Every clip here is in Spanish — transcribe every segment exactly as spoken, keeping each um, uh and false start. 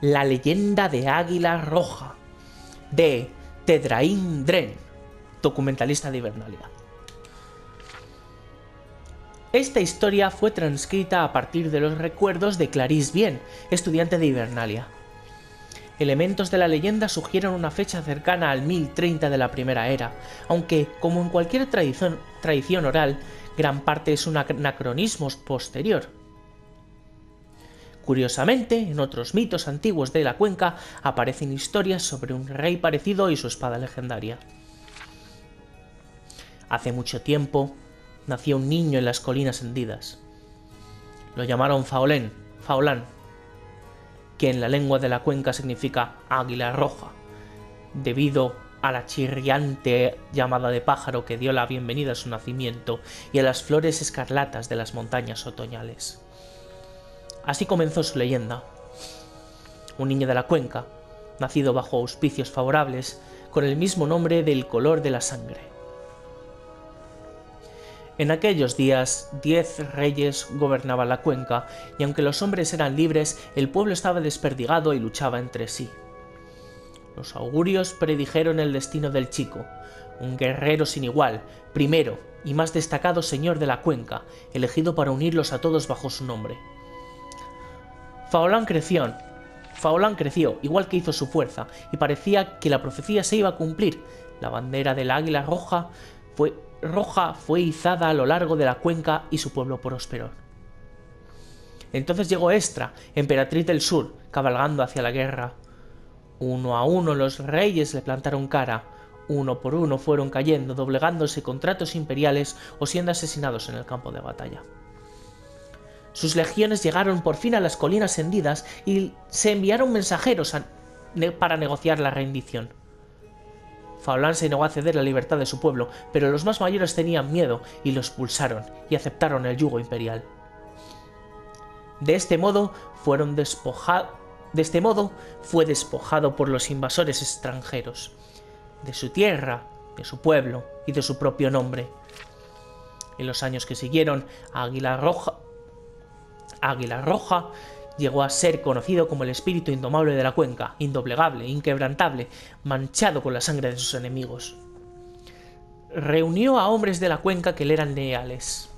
La leyenda de Águila Roja, de Tedraín Dren, documentalista de Hibernalia. Esta historia fue transcrita a partir de los recuerdos de Clarice Bien, estudiante de Hibernalia. Elementos de la leyenda sugieren una fecha cercana al mil treinta de la primera era, aunque, como en cualquier tradición, tradición oral, gran parte es un anacronismo posterior. Curiosamente, en otros mitos antiguos de la cuenca aparecen historias sobre un rey parecido y su espada legendaria. Hace mucho tiempo, nació un niño en las colinas hendidas. Lo llamaron Faolén, Faolán, que en la lengua de la cuenca significa águila roja, debido a la chirriante llamada de pájaro que dio la bienvenida a su nacimiento y a las flores escarlatas de las montañas otoñales. Así comenzó su leyenda. Un niño de la cuenca, nacido bajo auspicios favorables, con el mismo nombre del color de la sangre. En aquellos días, diez reyes gobernaban la cuenca, y aunque los hombres eran libres, el pueblo estaba desperdigado y luchaba entre sí. Los augurios predijeron el destino del chico, un guerrero sin igual, primero y más destacado señor de la cuenca, elegido para unirlos a todos bajo su nombre. Faolán creció, Faolán creció, igual que hizo su fuerza, y parecía que la profecía se iba a cumplir. La bandera del águila roja fue... Roja fue izada a lo largo de la cuenca y su pueblo prosperó. Entonces llegó Estra, emperatriz del sur, cabalgando hacia la guerra. Uno a uno los reyes le plantaron cara. Uno por uno fueron cayendo, doblegándose contratos imperiales o siendo asesinados en el campo de batalla. Sus legiones llegaron por fin a las colinas hendidas y se enviaron mensajeros a ne- para negociar la rendición. Faolán se negó a ceder la libertad de su pueblo, pero los más mayores tenían miedo y lo expulsaron y aceptaron el yugo imperial. De este modo, fueron despoja... de este modo fue despojado por los invasores extranjeros, de su tierra, de su pueblo y de su propio nombre. En los años que siguieron, Águila Roja, Águila Roja llegó a ser conocido como el espíritu indomable de la cuenca, indoblegable, inquebrantable, manchado con la sangre de sus enemigos. Reunió a hombres de la cuenca que le eran leales.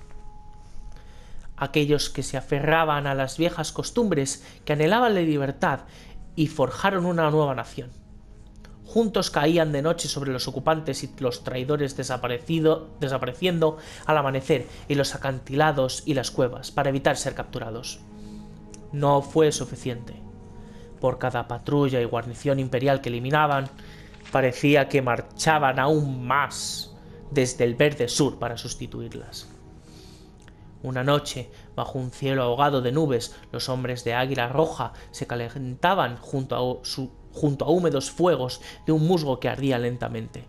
Aquellos que se aferraban a las viejas costumbres, que anhelaban la libertad y forjaron una nueva nación. Juntos caían de noche sobre los ocupantes y los traidores desaparecido, desapareciendo al amanecer en los acantilados y las cuevas para evitar ser capturados. No fue suficiente. Por cada patrulla y guarnición imperial que eliminaban, parecía que marchaban aún más desde el verde sur para sustituirlas. Una noche, bajo un cielo ahogado de nubes, los hombres de Águila Roja se calentaban junto a, su, junto a húmedos fuegos de un musgo que ardía lentamente.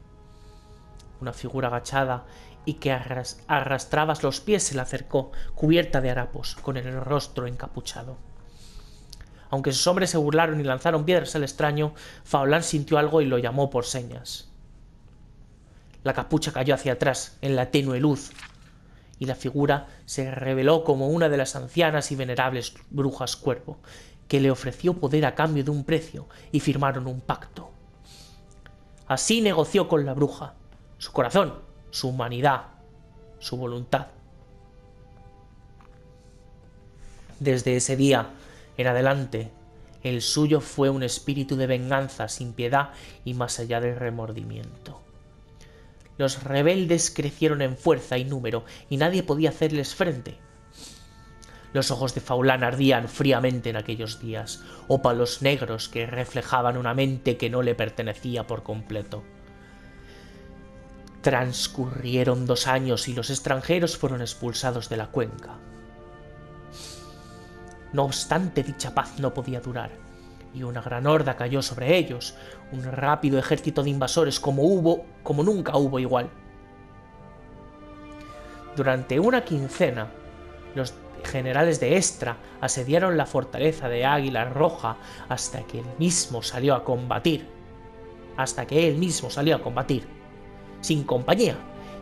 Una figura agachada y que arras, arrastraba los pies se le acercó, cubierta de harapos, con el rostro encapuchado. Aunque sus hombres se burlaron y lanzaron piedras al extraño, Faolán sintió algo y lo llamó por señas. La capucha cayó hacia atrás, en la tenue luz, y la figura se reveló como una de las ancianas y venerables brujas cuervo, que le ofreció poder a cambio de un precio, y firmaron un pacto. Así negoció con la bruja, su corazón, su humanidad, su voluntad. Desde ese día en adelante, el suyo fue un espíritu de venganza sin piedad y más allá del remordimiento. Los rebeldes crecieron en fuerza y número y nadie podía hacerles frente. Los ojos de Faolán ardían fríamente en aquellos días, ópalos negros que reflejaban una mente que no le pertenecía por completo. Transcurrieron dos años y los extranjeros fueron expulsados de la cuenca. No obstante, dicha paz no podía durar, y una gran horda cayó sobre ellos, un rápido ejército de invasores como hubo, como nunca hubo igual. Durante una quincena, los generales de Estra asediaron la fortaleza de Águila Roja hasta que él mismo salió a combatir. Hasta que él mismo salió a combatir. Sin compañía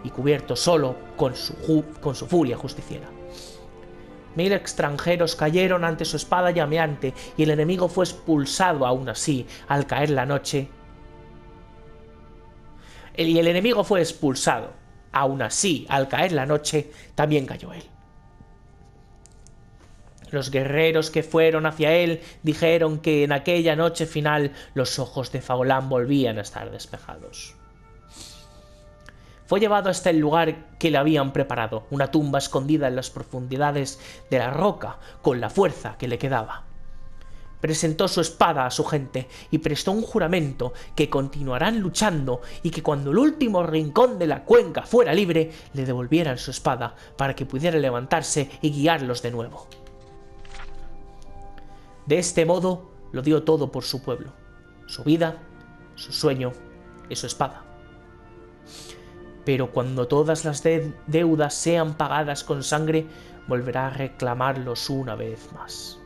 y cubierto solo con su, ju con su furia justiciera. Mil extranjeros cayeron ante su espada llameante, y el enemigo fue expulsado aún así, al caer la noche. Y el enemigo fue expulsado. Aún así, al caer la noche, también cayó él. Los guerreros que fueron hacia él dijeron que en aquella noche final los ojos de Faolán volvían a estar despejados. Fue llevado hasta el lugar que le habían preparado, una tumba escondida en las profundidades de la roca, con la fuerza que le quedaba. Presentó su espada a su gente y prestó un juramento que continuarán luchando y que cuando el último rincón de la cuenca fuera libre, le devolvieran su espada para que pudiera levantarse y guiarlos de nuevo. De este modo, lo dio todo por su pueblo, su vida, su sueño y su espada. Pero cuando todas las de- deudas sean pagadas con sangre, volverá a reclamarlos una vez más.